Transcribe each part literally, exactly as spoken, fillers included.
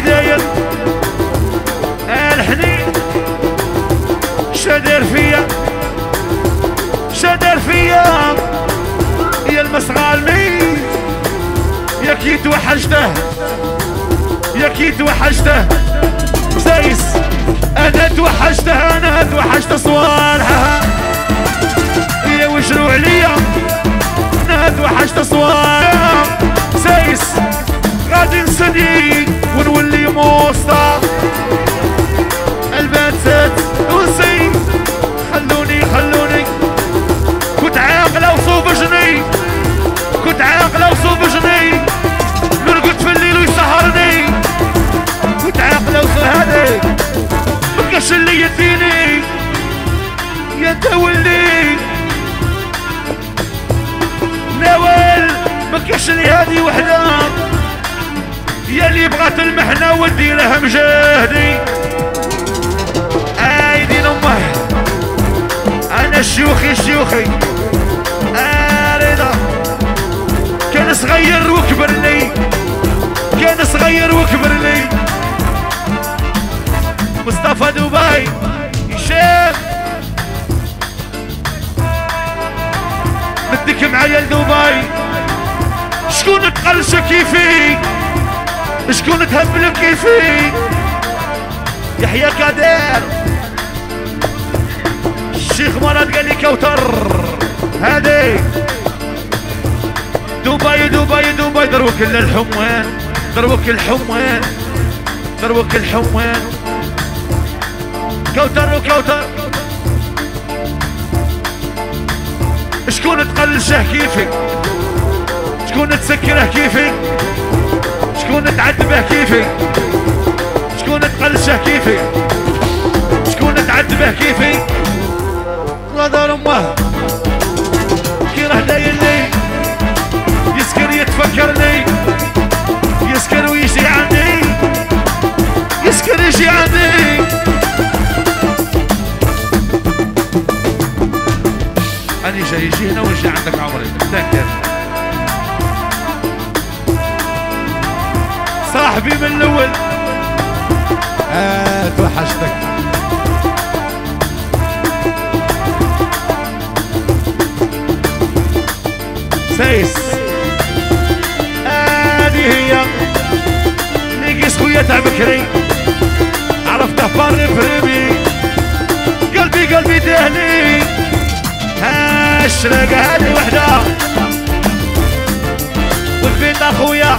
البداية الحنين شادر فيا شادر فيا يا المسعى المين يا كيت وحشته يا كيت وحشته زايس انا توحشته انا توحشت صوالحها يا وشنو عليا انا توحشت صوالحها زايس غادي نسني ونولي موسطى البنات وسي خلوني خلوني كنت عاقله وصوب جني كنت عاقله وصوب جني من قلت في الليل ويسهرني كنت عاقله وصوب هذيك ما كاش اللي يديني يا انت ولي ناول ما كاش لي هادي وحده يا اللي بغات المحنه ونديرها مجاهدي عايدين امه انا شيوخي شيوخي رضا كان صغير وكبر لي كان صغير وكبر لي مصطفى دبي هشام بدك معايا لدبي شكون تقلشه كيفي شكون تهبل كيفي يحيى كادر الشيخ مراد قال لي كوثر هادي دبي دبي دبي دروك للحموان دروك الحموان دروك الحموان كوثر وكوثر شكون تقلشه كيفي شكون تسكره كيفي شكون تعذبه كيفي شكون تقلشه كيفي شكون تعذبه كيفي الله دار امه كي راه دايرني يسكر يتفكرني يسكر ويجي عندي يسكر يجي عندي اني جاي يجي هنا ويجي عندك عمري تذكر صاحبي من الاول هات وحشتك سايس هادي هي نيكيس خويا تاع بكري عرفته باري بريمي قلبي قلبي دهني ها الشراقة هادي وحدة والفيتا خويا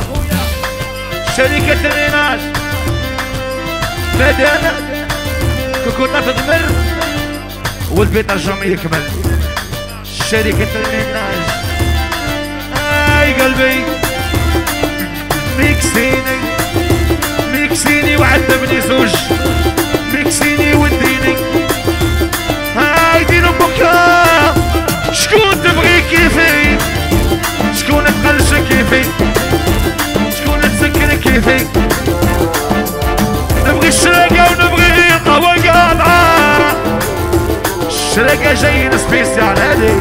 شركة الريناج مادام كوكوطه تدمر والبيت رجعهم يكمل شركة الميناج اي قلبي ميكسيني ميكسيني وعذبني زوج ميكسيني وديني هاي دين امك شكون تبغي كيفي شكون تقلشك كيفي شكون تسكر كيفي نبغي الشراقة ونبغي قهوة قاطعة الشراقة جايين سبيسيال هادي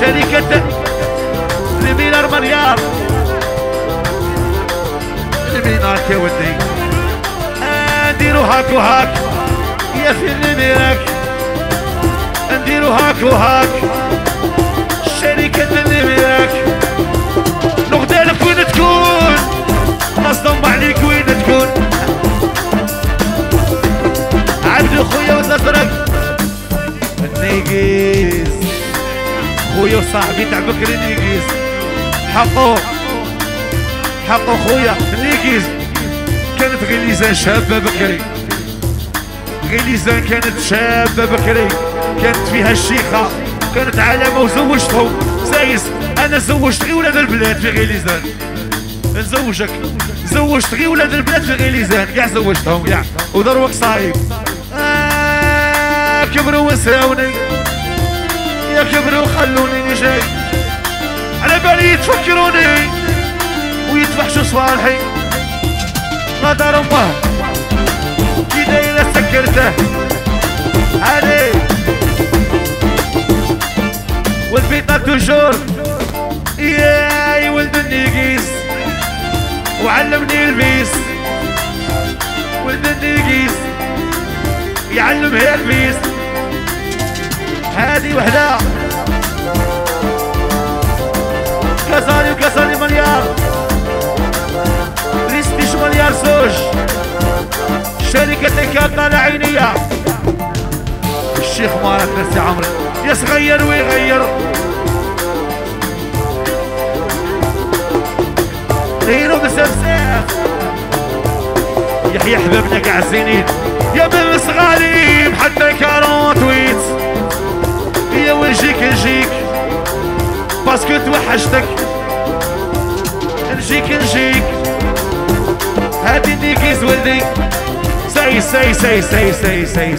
شركة المينار مليار المينار يا ودي نديرو هاك وهاك يا في الميناك نديرو هاك وهاك شركة الميناك نغدالك وين تكون نصدم عليك وين تكون عبدو خويا والازرق النيقيس خويا وصاحبي تاع بكري نيقيس حقو حقو خويا نيقيس كانت غليزان شابه بكري غليزان كانت شابه بكري كانت فيها الشيخه كانت علامه وزوجتهم سايس انا زوجت غير ولاد البلاد في غليزان نزوجك زوجت غير ولاد البلاد في غليزان كاع زوجتهم كاع ودروك صايب آه كبروا وساوني يا كبروا خلوني جاي على بالي يتفكروني ويتفحشوا صوالحي لا دار امه كي دايره سكرته علي والبيطه توجور ياي ولد النيقيس علمني الميس ولد النقيس يعلمها الميس. هادي وحده كسرني وكسرني مليار ريستيش مليار زوج شركة كاتالا عينية. الشيخ مورد نسي عمري يصغير ويغير غيروا بسبسات يحيى حبابنا كاع السنين يا بن صغالي حتى كارونتويت يا وين جيك نجيك باسكو توحشتك نجيك نجيك هادي نيكيز ولدي ساي ساي ساي ساي ساي ساي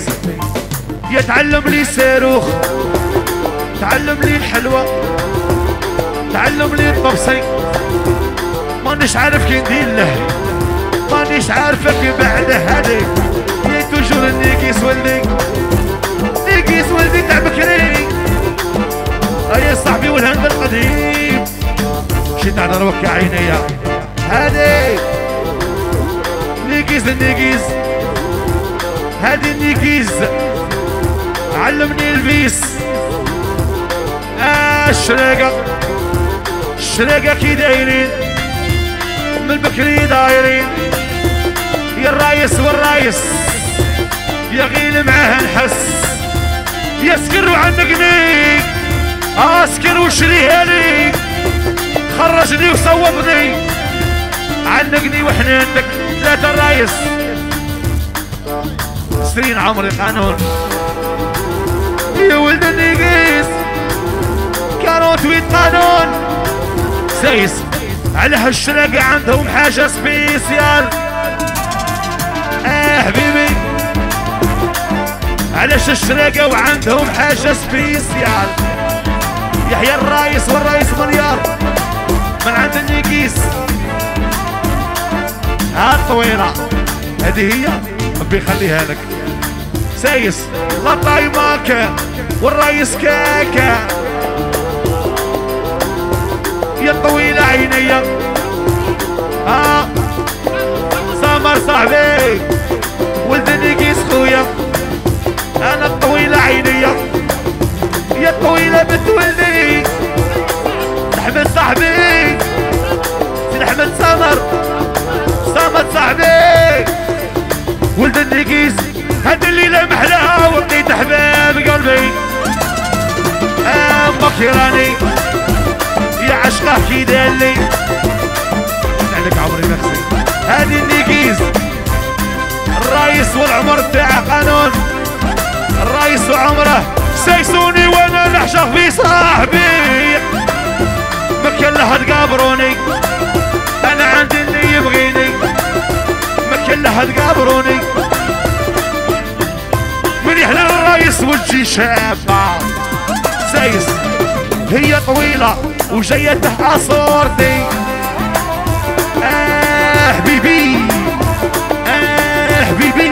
يا تعلم لي الصاروخ تعلم لي الحلوى تعلم لي الطبسي مانيش عارف كي ندير له مانيش عارفه كي بعده هذيك يا توجور النيكيس ولدي النيكيس ولدي تاع بكري ايا صاحبي والهند القديم مشيت على روحك عينيا هذيك النيكيس النيكيس هذه النيكيس علمني الفيس آه الشريقة الشريقة كي دايرين من بكري دايرين يا الرايس والرايس يا غيل معاه نحس يا سكر وعنقني اسكر وشريها لي خرجني وصوبني عنقني وحنانك ثلاثة الرايس عشرين عمري قانون يا ولد النقيس كاروت ويتقانون سايس على هالشراقة عندهم حاجة سبيسيال. اه حبيبي على هالشراقة وعندهم حاجة سبيسيال يحيى الرايس والرايس مليار من عند النقيس. ها الطويلة هذه هي ربي يخليها لك سايس لا طايماك والرئيس كاكا يا طويلة عينيا. ها سمر صاحبي ولد النقيس خويا انا الطويلة عينيا يا طويلة بنت ولدي احمد صاحبي سيد احمد سمر سمر صاحبي ولد النقيس. هاد الليلة محلاها وبقيت احباب قلبي امك يراني يا عشقه كي دالي عليك عمري مخزي. هادي النقيز الرايس والعمر تاع قانون الرايس وعمره سيسوني وانا نعشق في صاحبي مكان لها تقابروني انا عندي اللي يبغيني مكان لها تقابروني يحلى الرايس وجهي شابة سايس هي طويلة وجاية تحت صورتي. آه حبيبي آه حبيبي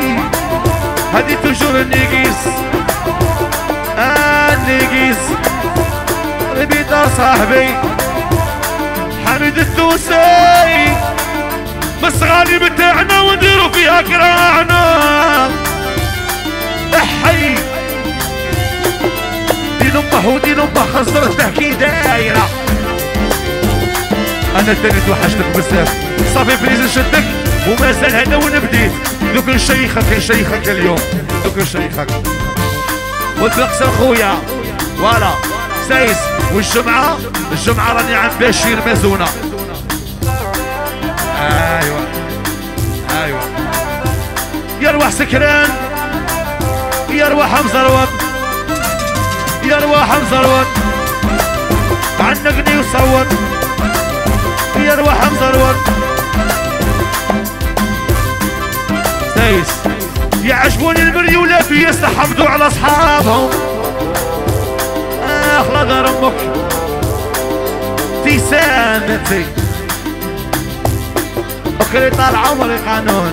هادي توجور النقيس آه النقيس ربيدار صاحبي حميد التونسي مسغالي بتاعنا ونديرو فيها كراعنا. احي دين امه ودين امه خسرت تحكي دايرة. انا تاني توحشتك بزاف صافي بليز نشدك ومازال هذا وين بديت دوك نشيخك نشيخك اليوم دوك نشيخك وتلقسم خويا فوالا سايس. والجمعة الجمعة راني عند بشير مازونة. ايوا ايوا يا روح سكران يا رواح مزروط يا رواح مزروط عنقني وصوت يا رواح مزروط سايس يعجبوني المريولات ويستحفظوا على اصحابهم. اخ لا دار امك ابتسامتي بكري طال عمري قانون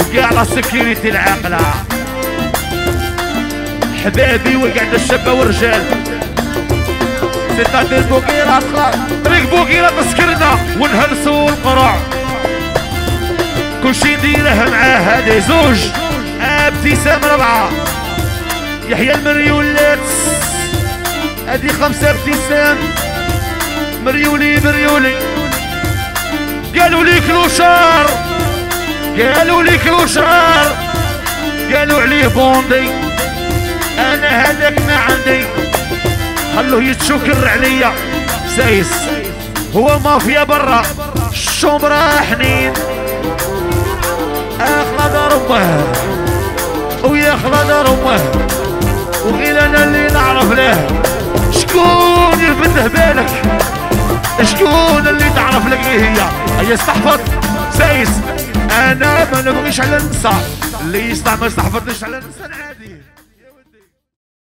وكاع على السكيورتي العاقله حبابي وقعد الشابه والرجال سيطات البوكيرات ريك بوكيرات سكرنا ونهرسوا القرع كل شي نديره معاه. هادي زوج ابتسام ربعة يحيى المريولات. هادي خمسة ابتسام مريولي مريولي. قالوا لي كلوشار قالوا لي كلوشار قالوا عليه بوندي. انا هذاك ما عندي خلوه يتشكر عليا. سايس هو مافيا برا الشومرا حنين اخلى دار امه ويخلى دار امه. وغير انا اللي نعرف له شكون يفتح بالك شكون اللي تعرف لك ايه هي. هيا استحفظ سايس. انا ما نبغيش على النساء اللي يستعمل استحفظنيش على النساء.